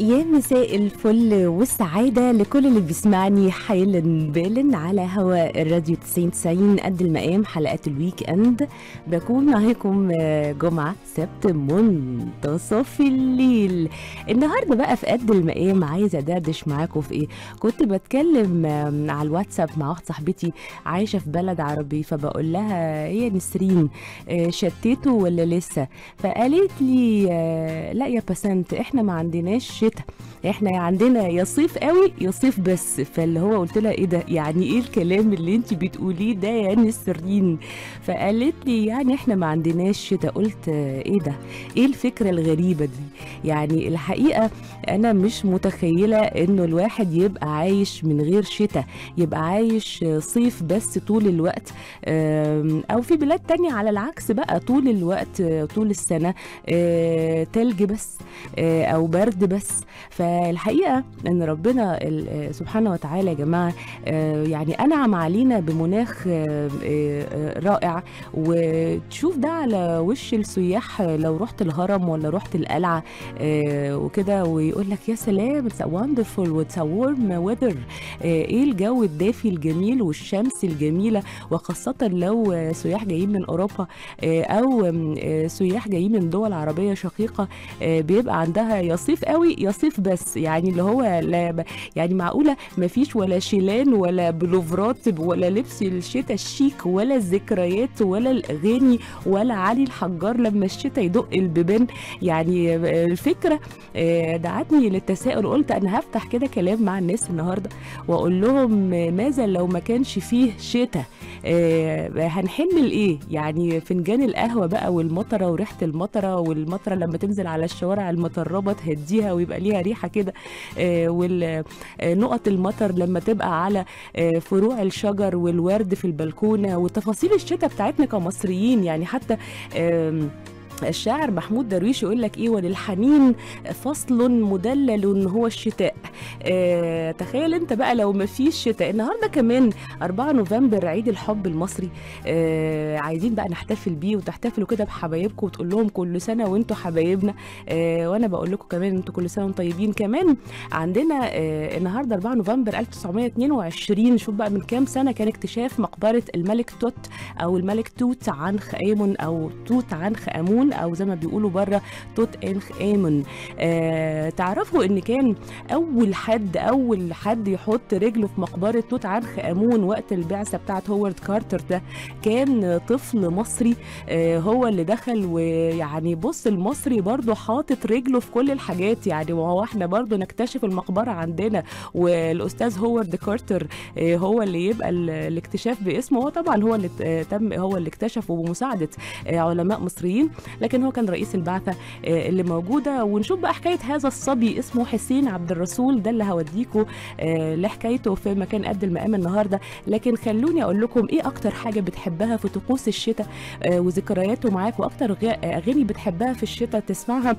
يا مساء الفل والسعادة لكل اللي بيسمعني حالا بالا على هواء الراديو 9090 قد المقام حلقات الويك اند. بكون معاكم جمعة سبت منتصف الليل. النهاردة بقى في قد المقام عايزة أدردش معاكم في ايه. كنت بتكلم على الواتساب مع واحدة صاحبتي عايشة في بلد عربي، فبقول لها يا نسرين شتيته ولا لسه؟ فقالت لي لا يا بسنت، احنا ما عندناش شتاء، احنا عندنا يا صيف قوي يا صيف بس. فاللي هو قلت لها ايه ده، يعني ايه الكلام اللي انت بتقوليه ده يا نسرين؟ فقالت لي يعني احنا ما عندناش شتاء. قلت ايه ده، ايه الفكره الغريبه دي؟ يعني الحقيقه انا مش متخيله انه الواحد يبقى عايش من غير شتاء، يبقى عايش صيف بس طول الوقت، او في بلاد تانية على العكس بقى طول الوقت طول السنه تلج بس او برد بس. فالحقيقه ان ربنا سبحانه وتعالى يا جماعه يعني انعم علينا بمناخ رائع، وتشوف ده على وش السياح لو رحت الهرم ولا رحت القلعه وكده، ويقول لك يا سلام اتس وندرفول واتس وورم ويذر، ايه الجو الدافي الجميل والشمس الجميله، وخاصه لو سياح جايين من اوروبا او سياح جايين من دول عربيه شقيقه بيبقى عندها يا صيف قوي يا صيف بس. يعني اللي هو لا يعني معقوله مفيش ولا شيلان ولا بلوفرات ولا لبس الشتاء الشيك ولا الذكريات ولا الاغاني ولا علي الحجار لما الشتاء يدق البيبان. يعني الفكره دعتني للتساؤل، قلت انا هفتح كده كلام مع الناس النهارده واقول لهم ماذا لو ما كانش فيه شتاء، هنحن لايه؟ يعني فنجان القهوه بقى والمطره وريحه المطره، والمطره لما تنزل على الشوارع المطربه تهديها ويبقى ليها ريحه كده، والنقط المطر لما تبقى على فروع الشجر والورد في البلكونه، وتفاصيل الشتاء بتاعتنا كمصريين. يعني حتى الشاعر محمود درويش يقول لك ايه، وللحنين فصل مدلل هو الشتاء. تخيل انت بقى لو ما فيش شتاء. النهارده كمان 4 نوفمبر عيد الحب المصري، عايزين بقى نحتفل بيه، وتحتفلوا كده بحبايبكم وتقول لهم كل سنه وانتم حبايبنا، وانا بقول لكم كمان انتم كل سنه وانتم طيبين. كمان عندنا النهارده 4 نوفمبر 1922، شوف بقى من كام سنه، كان اكتشاف مقبره الملك توت او الملك توت عنخ امون او توت عنخ امون، او زي ما بيقولوا بره توت عنخ امون. تعرفوا ان كان اول حد يحط رجله في مقبره توت عنخ امون وقت البعثه بتاعت هوارد كارتر ده كان طفل مصري، هو اللي دخل. ويعني بص المصري برضو حاطط رجله في كل الحاجات، يعني وهو احنا برضو نكتشف المقبره عندنا، والاستاذ هوارد كارتر هو اللي يبقى الاكتشاف باسمه، هو طبعا هو اللي تم هو اللي اكتشفه بمساعده علماء مصريين، لكن هو كان رئيس البعثة اللي موجودة. ونشوف بقى حكاية هذا الصبي اسمه حسين عبد الرسول، ده اللي هوديكوا لحكايته في مكان قد المقام النهاردة. لكن خلوني أقول لكم إيه أكتر حاجة بتحبها في طقوس الشتاء وذكرياته معاك، وأكتر أغاني بتحبها في الشتاء تسمعها.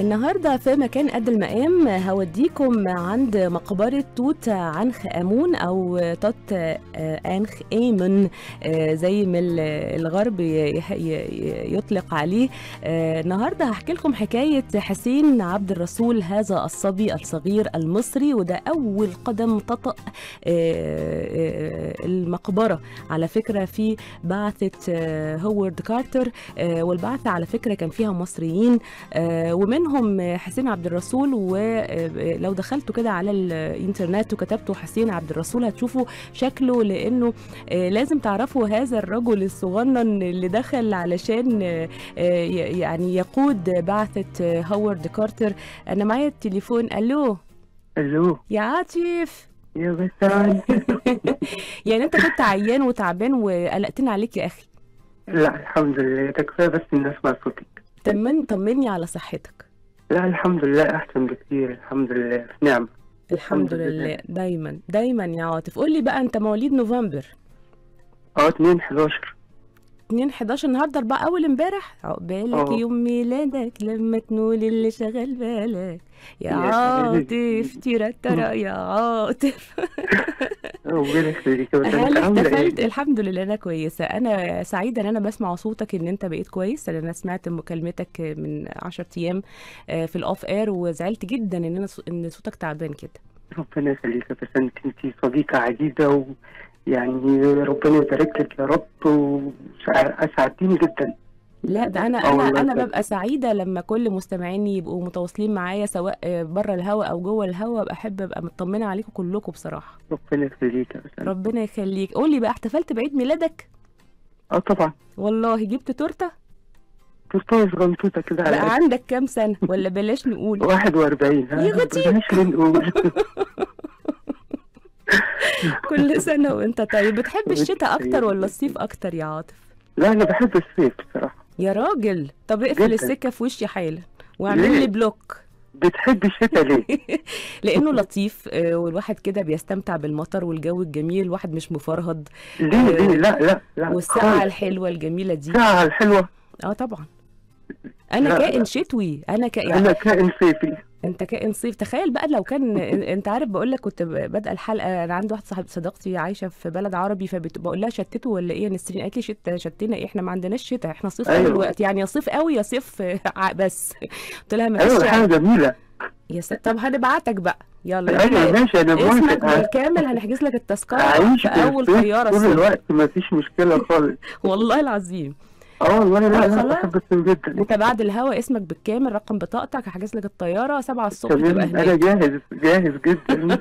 النهارده في مكان قد المقام هوديكم عند مقبره توت عنخ امون او توت عنخ امون زي ما الغرب يطلق عليه. النهارده هحكي لكم حكايه حسين عبد الرسول، هذا الصبي الصغير المصري، وده اول قدم تطأ المقبره على فكره في بعثه هوارد كارتر، والبعثه على فكره كان فيها مصريين ومن هم حسين عبد الرسول. ولو دخلتوا كده على الانترنت وكتبتوا حسين عبد الرسول هتشوفوا شكله، لانه لازم تعرفوا هذا الرجل الصغنن اللي دخل علشان يعني يقود بعثة هوارد كارتر. انا معايا التليفون. الو يا عاطف. يا غسان يعني انت كنت عيان وتعبان وقلقتنا عليك يا اخي. لا الحمد لله، تكفى بس الناس ما صوتك. طمني على صحتك. لا الحمد لله احسن بكتير، الحمد لله في نعمه. الحمد لله دايما دايما يا عاطف. قول لي بقى انت مواليد نوفمبر؟ 2/11. 2/11 النهارده، 4 اول امبارح. عقبالك يوم ميلادك لما تنول اللي شغال بالك يا عاطف، تيرترا يا عاطف. ربنا يخليك. هل احتفلت؟ الحمد لله انا كويسه، انا سعيده ان انا بسمع صوتك ان انت بقيت كويس، لان انا سمعت مكالمتك من 10 ايام في الاوف اير وزعلت جدا ان انا ان صوتك تعبان كده. ربنا يخليك يا بسنت، انت صديقه عزيزه يعني ربنا يبارك لك يا رب، واسعدتيني جدا. لا ده انا ببقى سعيده لما كل مستمعيني يبقوا متواصلين معايا سواء بره الهواء او جوه الهواء، بحب ابقى مطمنه عليكم كلكم بصراحه. ربنا يخليك. ربنا يخليك. قول لي بقى، احتفلت بعيد ميلادك؟ طبعا والله. جبت تورته؟ تورته صغنطوطه كده. بقى عندك كام سنه؟ ولا بلاش نقول. 41. يا غتيب بلاش نقول. كل سنه وانت طيب. بتحب الشتاء اكتر ولا الصيف اكتر يا عاطف؟ لا انا بحب الصيف بصراحه. يا راجل، طب اقفل السكه في وشي حالا واعمل لي بلوك. بتحب الشتاء ليه؟ لانه لطيف والواحد كده بيستمتع بالمطر والجو الجميل، الواحد مش مفرهد. ليه؟ لا لا لا، والساعه الحلوه الجميله دي. الساعه الحلوه طبعا. انا كائن شتوي، انا كائن صيفي. انت كائن صيف. تخيل بقى لو كان انت عارف، بقول لك كنت بادئه الحلقه، انا عندي واحده صديقتي عايشه في بلد عربي، فبقول لها شتتوا ولا ايه يا نسرين؟ قالت لي شتينا ايه، احنا ما عندناش شتاء، احنا صيف طول الوقت، يعني يا صيف قوي يا صيف بس. قلت لها ما فيش. حاجه جميله يا ست. طب هنبعتك بقى، يلا ماشي. انا اسمك بالكامل هنحجز لك التذكره في اول طياره طول الوقت، ما فيش مشكله خالص. والله العظيم. والله انا بحب الصيف جدا. انت بعد الهوا اسمك بالكامل، رقم بطاقتك، هحجز لك الطياره 7 الصبح تبقى هناك. انا جاهز جدا.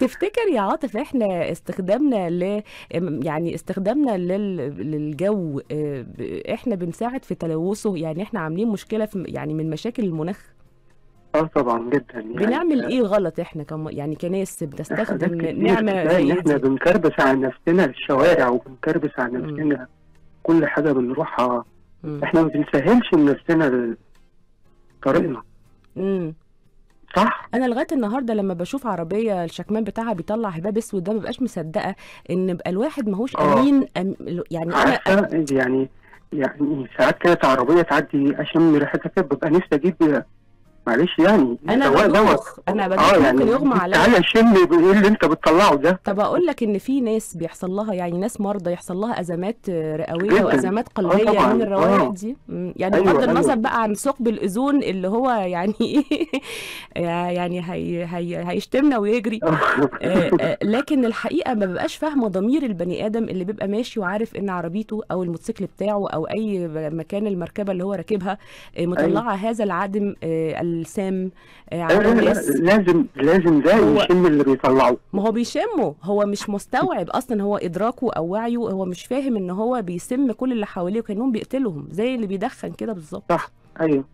تفتكر يا عاطف احنا استخدامنا للجو احنا بنساعد في تلوثه؟ يعني احنا عاملين مشكله في يعني من مشاكل المناخ. طبعا جدا. يعني بنعمل ايه غلط احنا يعني كناس بتستخدم نعمه زي احنا بنكربس على نفسنا الشوارع، وبنكربس على نفسنا كل حاجه بنروحها. احنا ما بنسهلش لنفسنا طريقنا. صح. انا لغايه النهارده لما بشوف عربيه الشكمان بتاعها بيطلع هباب اسود، ده ما ببقاش مصدقه ان بقى الواحد ماهوش امين. يعني انا يعني ساعات كانت عربيه تعدي اشم ريحتها كده، ببقى نفسي اجيب معلش يعني انا بدوخ، ممكن يغمى عليا. تعالى شم ايه اللي انت بتطلعه ده. طب اقول لك ان في ناس بيحصل لها، يعني ناس مرضى يحصل لها ازمات رئويه وازمات قلبيه من الروائح دي، يعني بغض النظر بقى عن ثقب الاوزون اللي هو يعني ايه يعني هيشتمنا ويجري. لكن الحقيقه ما ببقاش فاهمه ضمير البني ادم اللي بيبقى ماشي وعارف ان عربيته او الموتوسيكل بتاعه او اي مكان المركبه اللي هو راكبها مطلعه هذا العدم السام على الناس. لازم ده يشم اللي بيطلعوه. ما هو بيشمه، هو مش مستوعب اصلا، هو ادراكه او وعيه هو مش فاهم ان هو بيسم كل اللي حواليه وكانهم بيقتلهم زي اللي بيدخن كده بالظبط. صح. ايوه.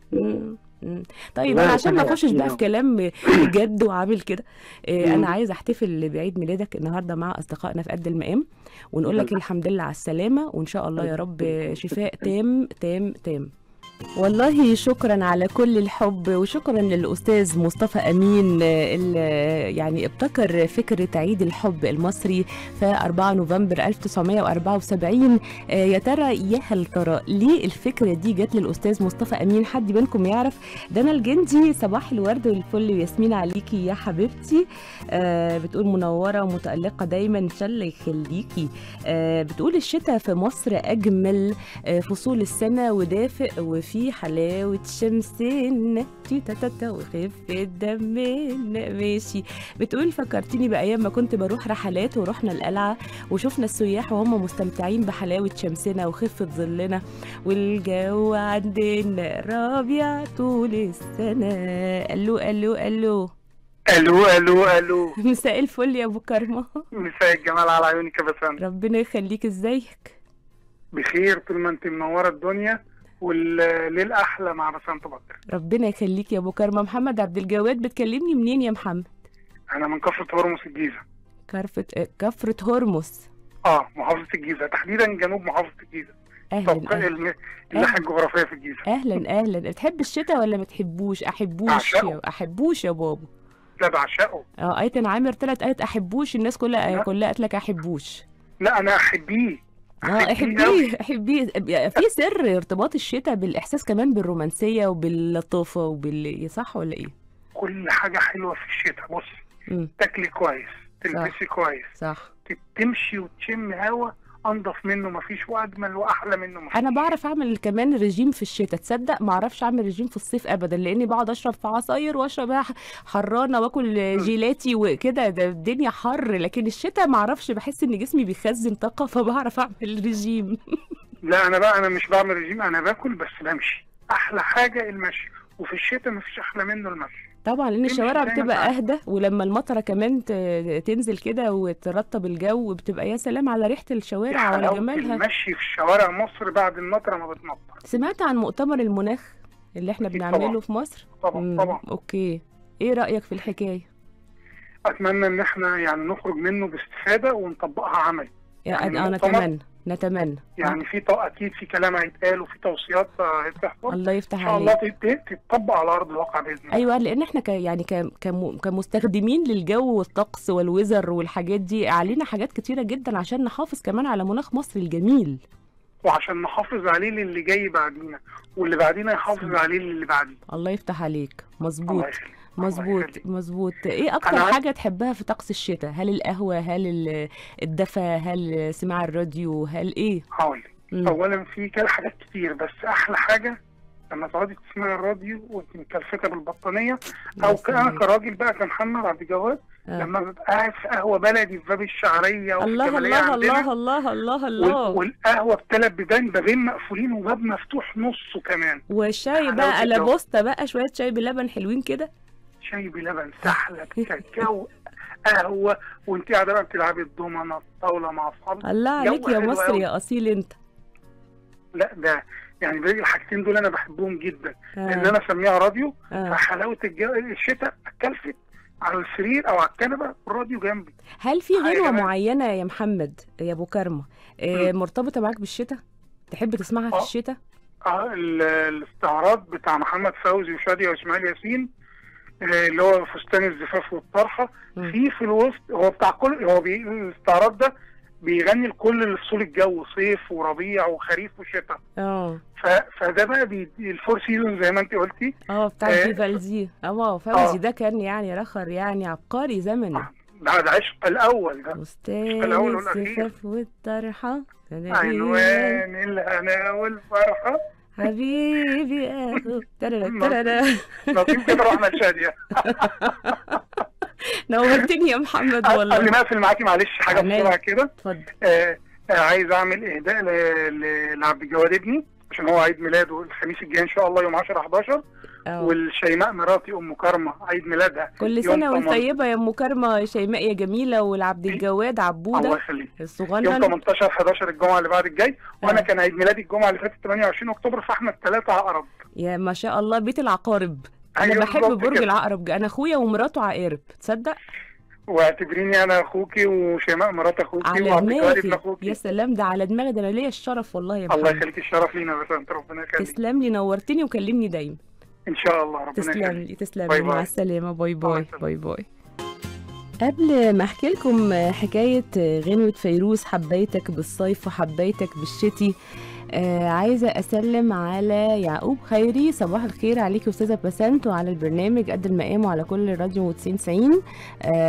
طيب انا عشان ما اخشش بقى في كلام جد وعامل كده، انا عايز احتفل بعيد ميلادك النهارده مع اصدقائنا في قد المقام، ونقول لك الحمد لله على السلامه، وان شاء الله يا رب شفاء تام تام تام. والله شكرا على كل الحب، وشكرا للأستاذ مصطفى أمين اللي يعني ابتكر فكرة عيد الحب المصري في 4 نوفمبر 1974. يا ترى يا هل ترى ليه الفكرة دي جت للأستاذ مصطفى أمين؟ حد بينكم يعرف؟ دانا الجندي صباح الورد والفل وياسمين عليكي يا حبيبتي. بتقول منورة ومتألقة دايما إن شاء الله يخليكي. بتقول الشتاء في مصر أجمل فصول السنة، ودافئ في حلاوة شمسنا تيتاتا وخفة دمنا. ماشي. بتقول فكرتني بأيام ما كنت بروح رحلات، ورحنا القلعة وشفنا السياح وهم مستمتعين بحلاوة شمسنا وخفة ظلنا، والجو عندنا ربيع طول السنة. ألو ألو ألو الو الو الو. مساء الفل يا أبو كرمة. مساء الجمال على عيونك يا بسام. ربنا يخليك. إزيك؟ بخير طول ما أنت منورة الدنيا، والليل احلى مع بسنت بكر. ربنا يخليك يا ابو كرمه. محمد عبد الجواد بتكلمني منين يا محمد؟ انا من كفرة هرموس الجيزه. كفرة هرموس محافظه الجيزه، تحديدا جنوب محافظه الجيزه. اهلا. الناحيه الجغرافيه في الجيزه. اهلا اهلا. بتحب الشتاء ولا ما تحبوش؟ احبوش يا بابا. لا بعشقه. ايتن عامر طلعت قالت احبوش، الناس كلها قالت لك احبوش. لا انا احبيه. احبيه. في سر ارتباط الشتاء بالاحساس كمان بالرومانسيه وباللطافه وبال، صح ولا ايه؟ كل حاجه حلوه في الشتاء. بصي، تاكلي كويس، تلبسي كويس، صح، تمشي وتشم هوا انضف منه مفيش، واجمل واحلى منه مفيش. انا بعرف اعمل كمان رجيم في الشتاء، تصدق ما اعرفش اعمل رجيم في الصيف ابدا، لاني بقعد اشرب في عصاير واشرب حرانه واكل جيلاتي وكده، ده الدنيا حر. لكن الشتاء ما اعرفش، بحس ان جسمي بيخزن طاقه فبعرف اعمل رجيم. لا انا بقى، انا مش بعمل رجيم، انا باكل بس بمشي. احلى حاجه المشي، وفي الشتاء مفيش احلى منه المشي طبعا، لان الشوارع بتبقى اهدى، ولما المطره كمان تنزل كده وترطب الجو بتبقى يا سلام على ريحه الشوارع وعلى جمالها. المشي في شوارع مصر بعد المطره ما بتمطر. سمعت عن مؤتمر المناخ اللي احنا بنعمله طبعًا في مصر؟ طبعا طبعا. اوكي، ايه رايك في الحكايه؟ اتمنى ان احنا يعني نخرج منه باستفاده ونطبقها عملي. يعني انا اتمنى، نتمنى يعني في اكيد في كلام هيتقال وفي توصيات هتتحط، الله يفتح عليك، ان شاء الله تتطبق على ارض الواقع باذن الله. ايوه، لان احنا كمستخدمين للجو والطقس والوزر والحاجات دي علينا حاجات كتيره جدا عشان نحافظ كمان على مناخ مصر الجميل، وعشان نحافظ عليه للي جاي بعدينا، واللي بعدينا يحافظ عليه للي بعديه. الله يفتح عليك. مظبوط مظبوط مظبوط. ايه اكتر حاجه تحبها في طقس الشتاء؟ هل القهوه، هل الدفا، هل سماع الراديو، هل ايه؟ هقول لك، اولا في حاجات كتير، بس احلى حاجه لما تقعدي تسمعي الراديو وانت مكلفته بالبطانيه، او انا كراجل بقى كمحمد عبد الجواد لما ببقى قاعد في قهوه بلدي في باب الشعريه وفي الجماليه عندنا، الله الله الله الله، والقهوه بثلاث بابين مقفولين وباب مفتوح نصه كمان، والشاي بقى لابوستا بقى، شويه شاي بلبن حلوين كده، شاي بلبن، سحلة، كاكاو، قهوة، وانت قاعدة بقى بتلعبي الضمنة، الطاولة مع أصحابك. الله عليك يا مصري يا أصيل أنت. لا ده يعني الحاجتين دول أنا بحبهم جدا، لأن أنا أسميها راديو، فحلاوة الشتاء اتكلفت على السرير أو على الكنبة، الراديو جنبي. هل في غنوة معينة يا محمد، يا أبو كرمة، مرتبطة معاك بالشتاء؟ تحب تسمعها في الشتاء؟ الاستعراض بتاع محمد فوزي وشادية وإسماعيل ياسين، اللي هو فستان الزفاف والطرحه، في الوسط هو بتاع كل، هو الاستعراض ده بيغني لكل فصول الجو، صيف وربيع وخريف وشتاء. فده بقى الفور سيزون زي ما انت قلتي، بتاع فيفالدي. فوزي ده كان يعني رخر، يعني عبقري زمني، ده عشق الاول، ده فستان الزفاف والطرحه، عنوان الهنا والفرحه، حبيبي اخو ترى لطيف كده، واحنا شاديه. نورتني يا محمد والله. قبل ما اقفل معاكي معلش حاجه بسرعه كده، اتفضل. عايز اعمل اهداء لعبد الجواد ابني عشان هو عيد ميلاده الخميس الجاي ان شاء الله يوم 10/11، والشيماء مراتي ام كرمه عيد ميلادها. كل سنه وانت طيبه يا ام كرمه، شيماء يا جميله، والعبد الجواد عبوده الله يخليك الصغنن يوم 18/11 الجمعه اللي بعد الجاي، وانا كان عيد ميلادي الجمعه اللي فاتت 28 اكتوبر، فاحنا الثلاثه عقرب. يا ما شاء الله، بيت العقارب. انا بحب برج العقرب، انا اخويا ومراته عقارب، تصدق؟ واعتبريني انا اخوكي، وشيماء مرات اخوكي، وعبد الجواد ابن اخوكي. يا سلام، ده على دماغي، ده انا ليا الشرف والله يا محمد. الله يخليك، الشرف لينا يا بسنت، ربنا يخليك. تسلم لي، نورتني وكلمني دايما ان شاء الله، ربنا يخليك. تسلم لي، تسلم لي، مع السلامه، باي باي باي باي. قبل ما احكي لكم حكايه غنوه فيروز، حبيتك بالصيف وحبيتك بالشتي، عايزه اسلم على يعقوب خيري. صباح الخير عليكي استاذه بسنت وعلى البرنامج قد المقام وعلى كل راديو 9090.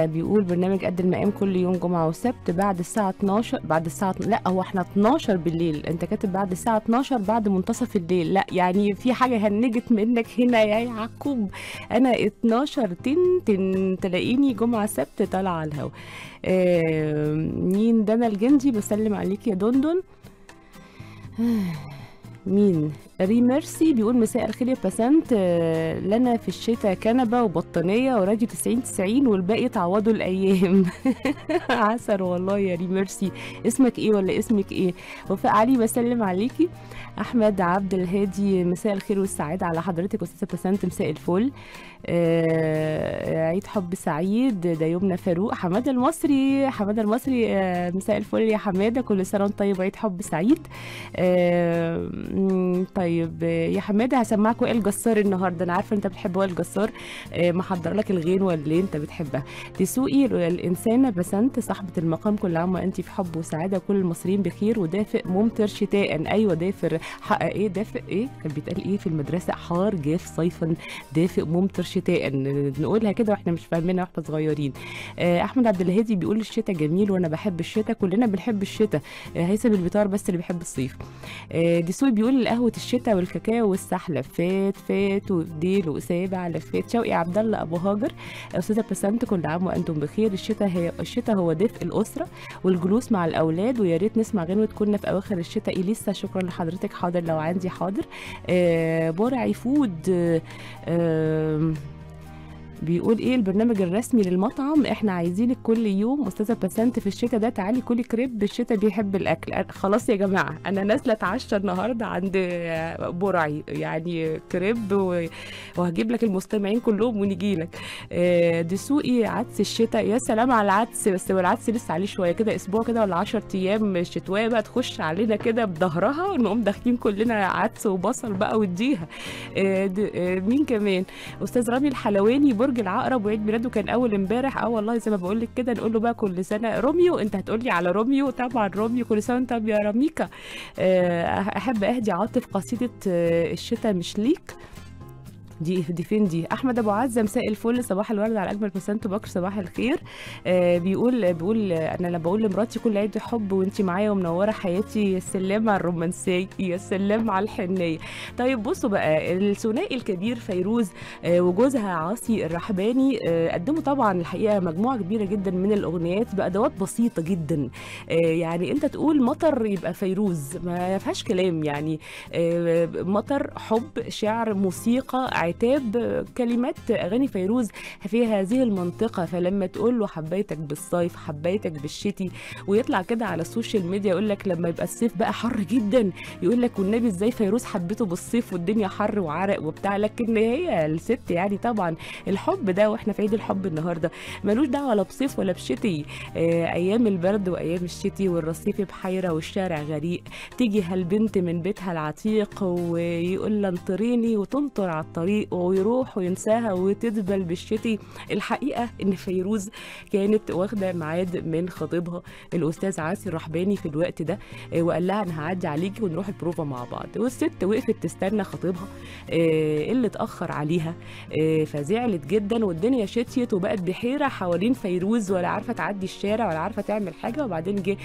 بيقول برنامج قد المقام كل يوم جمعه وسبت بعد الساعه 12، بعد الساعه لا هو احنا 12 بالليل، انت كاتب بعد الساعه 12 بعد منتصف الليل، لا يعني في حاجه هنجت منك هنا يا يعقوب، انا 12 تن تلاقيني جمعه سبت طالعه على الهوا. مين ده؟ انا الجندي بسلم عليك يا دندن. مين؟ ريميرسي بيقول مساء الخير يا بسنت، لنا في الشتاء كنبه وبطانيه وراديو 9090 والباقي تعوضوا الايام. عسل والله يا ريميرسي، اسمك ايه ولا اسمك ايه؟ وفاء علي بسلم عليكي. احمد عبد الهادي مساء الخير والسعاده على حضرتك استاذه بسنت، مساء الفل. عيد حب سعيد، ده يومنا فاروق. حماده المصري، حماده المصري مساء الفل يا حماده، كل سنه وانت طيب، عيد حب سعيد. طيب طيب يا حماده هسمعك وائل جسار النهارده، انا عارفه انت بتحب وائل جسار، محضر لك الغنوه اللي انت بتحبها. تسوقي الانسانه بسنت صاحبه المقام، كل عام وانت في حب وسعاده كل المصريين بخير، ودافئ ممطر شتاء. ايوه دافئ، حقق ايه دافئ ايه كان بيتقال ايه في المدرسه؟ حار جاف صيفا دافئ ممطر شتاء، نقولها كده واحنا مش فاهمينها واحنا صغيرين. احمد عبد الهادي بيقول الشتاء جميل وانا بحب الشتاء، كلنا بنحب الشتاء، هيثم البيطار بس اللي بيحب الصيف. دسوقي بيقول قهوه الشتاء والكاكاو والسحلب، فات وديل وسابع على فات. شوقي عبد الله ابو هاجر، استاذه بسنت كل عام وانتم بخير، الشتاء هو دفء الاسره والجلوس مع الاولاد، ويا ريت نسمع غنوه كنا في اواخر الشتاء لسه. شكرا لحضرتك. حاضر لو عندي حاضر. بورعي فود بيقول ايه البرنامج الرسمي للمطعم، احنا عايزينك كل يوم استاذه بسنت في الشتاء ده، تعالي كلي كريب الشتاء بيحب الاكل. خلاص يا جماعه انا نازله اتعشى النهارده عند برعي، يعني كريب وهجيب لك المستمعين كلهم ونجي لك. دسوقي عدس الشتاء، يا سلام على العدس، بس العدس لسه عليه شويه كده، اسبوع كده ولا 10 ايام الشتويه بقى تخش علينا كده بظهرها، نقوم داخلين كلنا عدس وبصل بقى واديها. مين كمان؟ استاذ رامي الحلواني برج العقرب، وعيد ميلاده كان اول امبارح. والله زي ما بقول لك كده، نقول له بقى كل سنه روميو. انت هتقول لي على روميو؟ طبعا روميو كل سنه وانت يا راميكا. احب اهدي عاطف قصيده الشتاء مش ليك، دي فين دي؟ احمد ابو عزه مساء الفل، صباح الورد على اجمل بسنت بكر، صباح الخير. بيقول انا لما بقول لمراتي كل عيد حب وانت معايا ومنوره حياتي، يا سلام على الرومانسيه، يا سلام على الحنيه. طيب بصوا بقى، الثنائي الكبير فيروز وجوزها عاصي الرحباني قدموا طبعا الحقيقه مجموعه كبيره جدا من الاغنيات بادوات بسيطه جدا، يعني انت تقول مطر يبقى فيروز، ما فيهاش كلام يعني. مطر، حب، شعر، موسيقى، عتاب، كلمات اغاني فيروز في هذه المنطقه. فلما تقول له حبيتك بالصيف، حبيتك بالشتي، ويطلع كده على السوشيال ميديا يقول لك لما يبقى الصيف بقى حر جدا، يقول لك والنبي ازاي فيروز حبيته بالصيف والدنيا حر وعرق وبتاع، لكن هي الست يعني طبعا الحب ده، واحنا في عيد الحب النهارده، ملوش دعوه لا بصيف ولا بشتي. ايام البرد وايام الشتي، والرصيف بحيره والشارع غريق، تيجي هالبنت من بيتها العتيق ويقول لها انطريني وتنطر على الطريق، ويروح وينساها وتدبل بالشتي. الحقيقه ان فيروز كانت واخده ميعاد من خطيبها الاستاذ عاصي الرحباني في الوقت ده، وقال لها انا هعدي عليكي ونروح البروفه مع بعض، والست وقفت تستنى خطيبها اللي اتاخر عليها، فزعلت جدا والدنيا شتيت وبقت بحيره حوالين فيروز، ولا عارفه تعدي الشارع ولا عارفه تعمل حاجه. وبعدين جه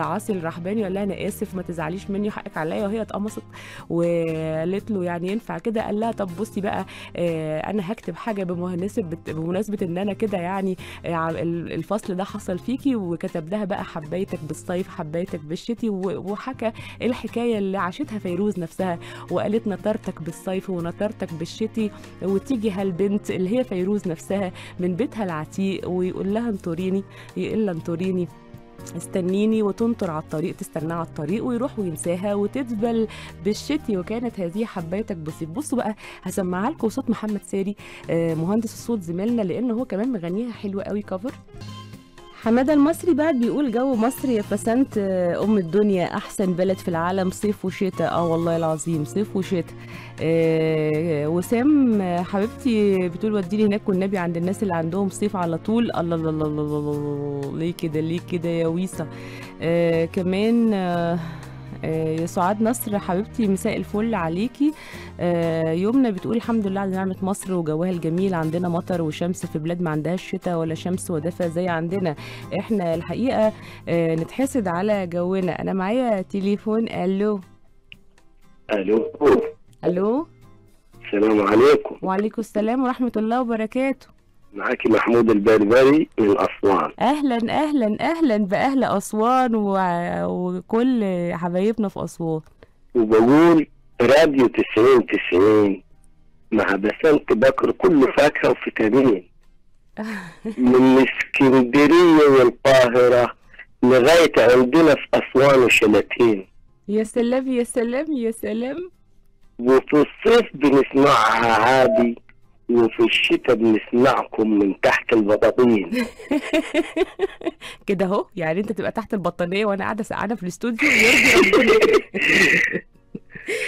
عاصي الرحباني وقال لها انا اسف ما تزعليش مني حقك عليا، وهي اتقمصت وقالت له يعني ينفع كده؟ قال لها طب بصي بقى انا هكتب حاجه بمناسبه ان انا كده يعني الفصل ده حصل فيكي، وكتب لها بقى حبيتك بالصيف حبيتك بالشتي، وحكى الحكايه اللي عاشتها فيروز نفسها، وقالت نطرتك بالصيف ونطرتك بالشتي، وتيجي هالبنت اللي هي فيروز نفسها من بيتها العتيق ويقول لها انطريني، يقول لها انطريني استنيني، وتنطر على الطريق، تستناه على الطريق، ويروح وينساها وتدبل بالشتي، وكانت هذه حبايتك بالصيف. بصوا بقى هسمعها لكم صوت محمد ساري مهندس الصوت زميلنا، لان هو كمان مغنيها حلوه قوي كفر. حمادة المصري بقى بيقول جو مصر يا بسنت ام الدنيا، احسن بلد في العالم، صيف وشتاء. والله العظيم صيف وشتاء. وسام حبيبتي بتقول وديني هناك والنبي عند الناس اللي عندهم صيف على طول. الله الله الله الله، ليه كده ليه كده يا ويسا؟ كمان يا سعاد نصر حبيبتي مساء الفل عليكي. يمنى بتقول الحمد لله على نعمه مصر وجوها الجميل، عندنا مطر وشمس في بلاد ما عندهاش شتاء ولا شمس ودفا زي عندنا. احنا الحقيقه نتحسد على جونا. انا معايا تليفون. الو الو الو، السلام عليكم. وعليكم السلام ورحمه الله وبركاته. معاكي محمود البربري من أسوان. أهلا أهلا أهلا بأهل أسوان وكل حبايبنا في أسوان. وبقول راديو 9090 مع بسنت بكر كل فاكهة وفيتامين من الإسكندرية والقاهرة لغاية عندنا في أسوان وشلاتين. يا سلام يا سلام يا سلام. وفي الصيف بنسمعها عادي، وفي الشتاء بنسمعكم من تحت البطاطين. كده اهو، يعني انت تبقى تحت البطانيه وانا قاعده سقعانه في الاستوديو، يرضي ربنا.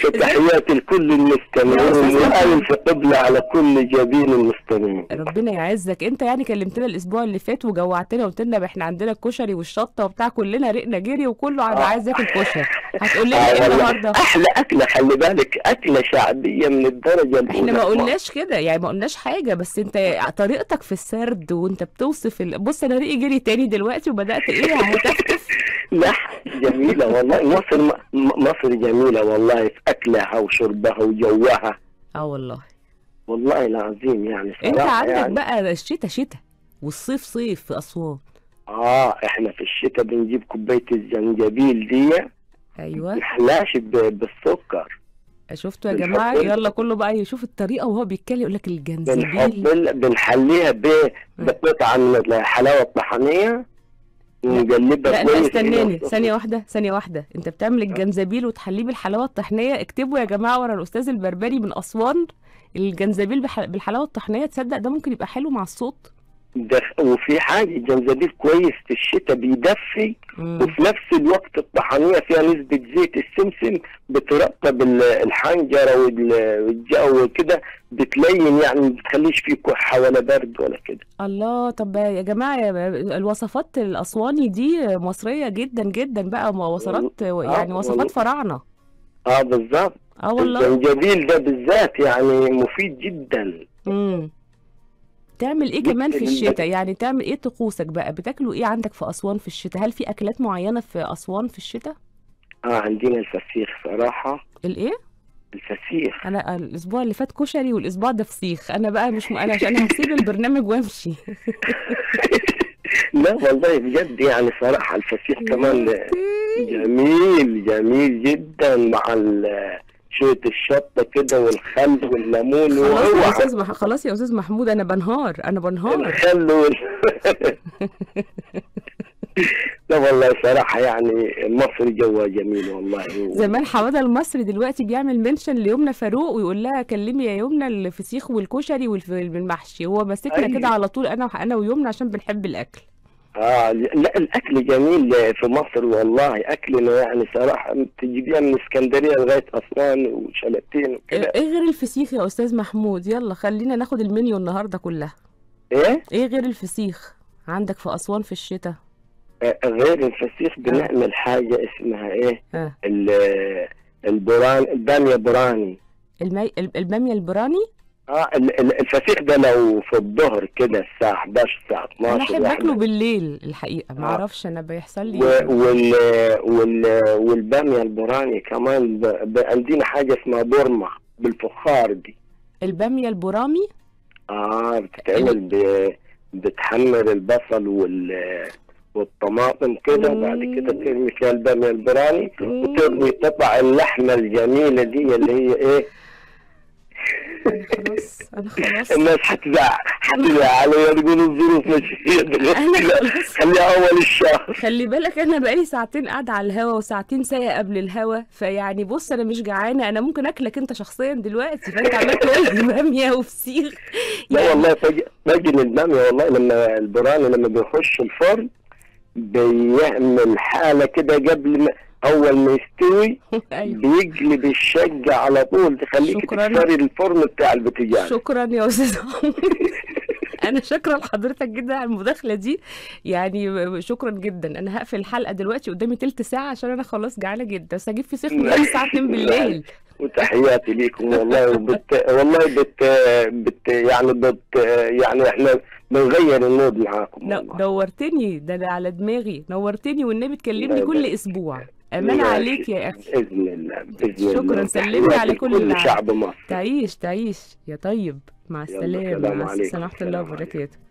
فتحياتي لكل المستمعين وألف قبلة على كل جبين المستمعين. ربنا يعزك. انت يعني كلمتنا الاسبوع اللي فات وجوعتنا وقلت لنا احنا عندنا الكشري والشطه وبتاع، كلنا رقنا جري وكله عايز ياكل كشري. هتقول لنا ايه النهارده؟ احلى اكله، خلي بالك اكله شعبيه من الدرجه الاولى. احنا ما قلناش كده يعني، ما قلناش حاجه، بس انت طريقتك في السرد وانت بتوصف بص انا رقي جري تاني دلوقتي وبدات ايه هتفتف. لا جميله والله، مصر جميله والله في اكلها وشربها وجوها. والله والله العظيم يعني. انت عندك يعني بقى الشتاء شتاء والصيف صيف في اسوان. احنا في الشتاء بنجيب كوبايه الزنجبيل دي، ايوه، ما تحلاش بالسكر. شفتوا يا جماعه؟ يلا كله بقى يشوف الطريقه وهو بيتكلم يقول لك الجنزبيل بنحليها بقطعه من الحلاوه الطحينيه ونقلبها. لا لا استناني ثانيه واحده، ثانيه واحده، انت بتعمل الجنزبيل وتحليه بالحلاوه الطحينيه؟ اكتبوا يا جماعه ورا الاستاذ البربري من اسوان، الجنزبيل بالحلاوه الطحينيه. تصدق ده ممكن يبقى حلو مع الصوت ده. وفي حاجه الجنزبيل كويس في الشتاء بيدفي، وفي نفس الوقت الطحانيه فيها نسبه زيت السمسم بترطب الحنجره والجو وكده، بتلين يعني ما بتخليش فيه حوالي برد ولا كده. الله. طب يا جماعه الوصفات الاسواني دي مصريه جدا جدا بقى، وصفات يعني وصفات فراعنه. بالظبط. والله الجنزبيل ده بالذات يعني مفيد جدا. تعمل ايه كمان في الشتاء؟ يعني تعمل ايه طقوسك بقى؟ بتاكلوا ايه عندك في اسوان في الشتاء؟ هل في اكلات معينه في اسوان في الشتاء؟ عندنا الفسيخ صراحه. الايه؟ الفسيخ. انا الاسبوع اللي فات كشري والاسبوع ده فسيخ. انا بقى مش انا عشان هسيب البرنامج وامشي. لا والله بجد يعني صراحه الفسيخ كمان جميل جميل جدا مع شوية الشطة كده والخل والليمون. خلاص يا أستاذ محمود، أنا بنهار، أنا بنهار الخل لا والله صراحة يعني مصر جوها جميل والله. زمان حمادة المصري دلوقتي بيعمل منشن ليمنى فاروق ويقول لها كلمي يا يمنى الفسيخ والكشري والمحشي، هو ماسكنا كده على طول أنا ويمنى عشان بنحب الأكل. لا الاكل جميل في مصر والله، اكلنا يعني صراحه تجيبيها من اسكندريه لغايه اسوان وشلاتين وكده. ايه غير الفسيخ يا استاذ محمود؟ يلا خلينا ناخد المنيو النهارده كلها. ايه غير الفسيخ عندك في اسوان في الشتاء؟ غير الفسيخ بنعمل حاجه اسمها ايه؟ الباميه براني. الباميه البراني؟ الفسيخ ده لو في الظهر كده الساعة 11 الساعة 12 انا احب اكله بالليل الحقيقة، معرفش انا بيحصل لي والبامية البراني كمان عندنا حاجة اسمها بورما بالفخار دي. البامية البرامي؟ بتتعمل بتحمر البصل والطماطم كده، بعد كده ترمي فيها البامية البراني وترمي قطع اللحمة الجميلة دي اللي هي ايه؟ أنا خلاص الناس هتزعل ويقولوا الظروف مش هي. خليها أول الشهر. خلي بالك أنا بقالي ساعتين قاعدة على الهوا وساعتين سايقة قبل الهوا، فيعني بص أنا مش جعانة، أنا ممكن أكلك أنت شخصيا دلوقتي، فأنت عملت وجه بامية وفسيخ. لا والله فاجئ البامية والله لما البراني لما بيخش الفرن بيعمل حالة كده قبل ما أول ما يستوي بيقلب الشقة على طول تخليك تكسري الفرن بتاع البتنجان. شكرا يا أستاذ أنا شكرا لحضرتك جدا على المداخلة دي، يعني شكرا جدا. أنا هقفل الحلقة دلوقتي، قدامي تلت ساعة عشان أنا خلاص جعانة جدا، بس هجيب فسيخ من الساعة 2 بالليل. وتحياتي ليكم والله، والله احنا بنغير النود معاكم. نورتني، ده أنا على دماغي، نورتني والنبي تكلمني كل أسبوع. أمانة عليك يا أخي. بإذن الله بإذن الله. شكرا، سلمي على كل شعب مصر. تعيش تعيش يا طيب. مع السلامة. السلام عليكم ورحمة الله وبركاته.